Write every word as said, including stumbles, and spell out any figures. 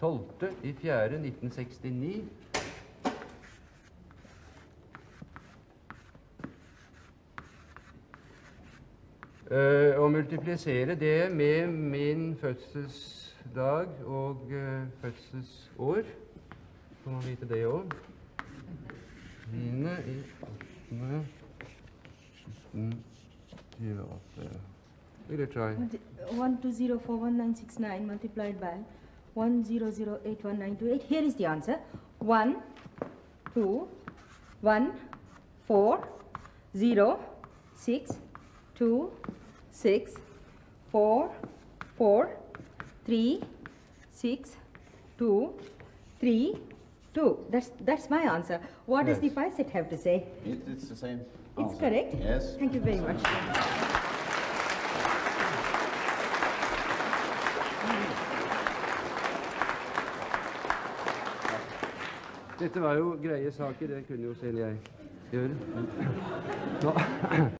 tolvte i fjerde nitten sekstini. Uh, og multiplisere det med min fødselsdag og uh, fødselsår. Får man vite det òg. Mine i atten nitten tjueåtte. We'll try. one two zero four one nine six nine multiplied by one zero zero eight one nine two eight. Here is the answer. one, two, one, four, zero, six, two, six, four, four, three, six, two, three, two. That's that's my answer. What yes. does the Pisces have to say? It, it's the same answer. It's correct? Yes. Thank you very much. Dette var jo greie saker, det kunne jo selv jeg gjøre. Nå.